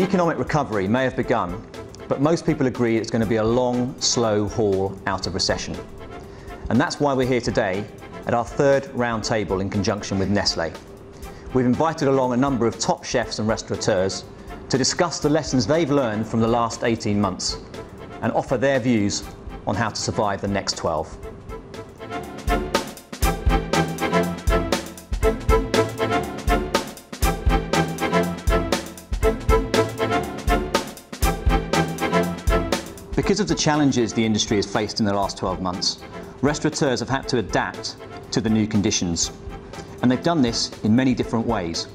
The economic recovery may have begun, but most people agree it's going to be a long, slow haul out of recession. And that's why we're here today at our third round table in conjunction with Nestlé. We've invited along a number of top chefs and restaurateurs to discuss the lessons they've learned from the last 18 months and offer their views on how to survive the next 12. Because of the challenges the industry has faced in the last 12 months, restaurateurs have had to adapt to the new conditions. And they've done this in many different ways.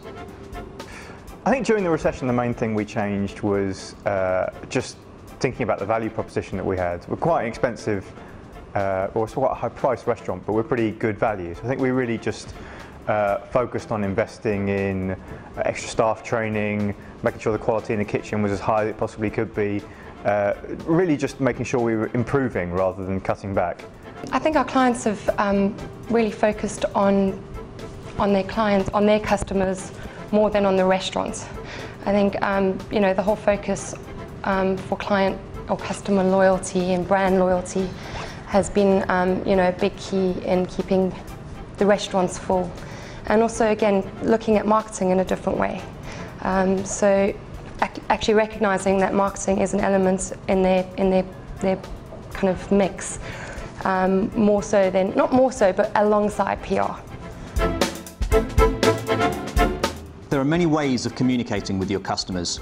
I think during the recession, the main thing we changed was just thinking about the value proposition that we had. We're quite an expensive, or quite a high-priced restaurant, but we're pretty good value. So I think we really just focused on investing in extra staff training, making sure the quality in the kitchen was as high as it possibly could be, really just making sure we were improving rather than cutting back. I think our clients have really focused on their customers, more than on the restaurants. I think you know, the whole focus for client or customer loyalty and brand loyalty has been you know, a big key in keeping the restaurants full, and also again looking at marketing in a different way. So actually recognizing that marketing is an element in their kind of mix, more so than, not more so, but alongside PR. There are many ways of communicating with your customers,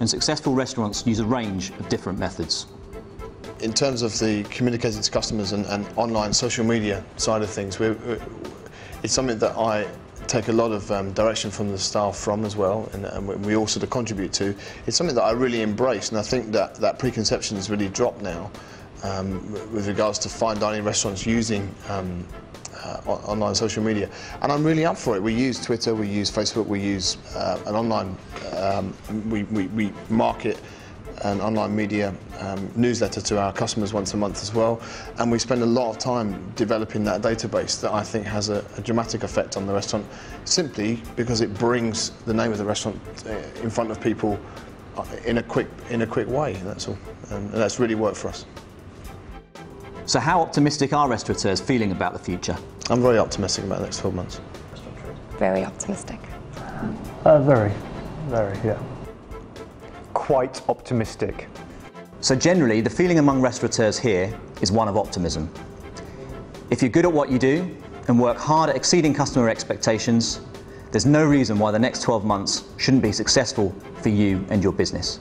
and successful restaurants use a range of different methods. In terms of the communicating to customers and online social media side of things, it's something that I take a lot of direction from the staff from as well, and we all sort of contribute to. It's something that I really embrace, and I think that preconception has really dropped now with regards to fine dining restaurants using online social media, and I'm really up for it. We use Twitter, we use Facebook, we use an online, we market an online media newsletter to our customers once a month as well, and we spend a lot of time developing that database that I think has a dramatic effect on the restaurant, simply because it brings the name of the restaurant in front of people in a quick way, that's all, and that's really worked for us. So how optimistic are restaurateurs feeling about the future? I'm very optimistic about the next 12 months. Very optimistic. Very, very, yeah. Quite optimistic. So generally, the feeling among restaurateurs here is one of optimism. If you're good at what you do and work hard at exceeding customer expectations, there's no reason why the next 12 months shouldn't be successful for you and your business.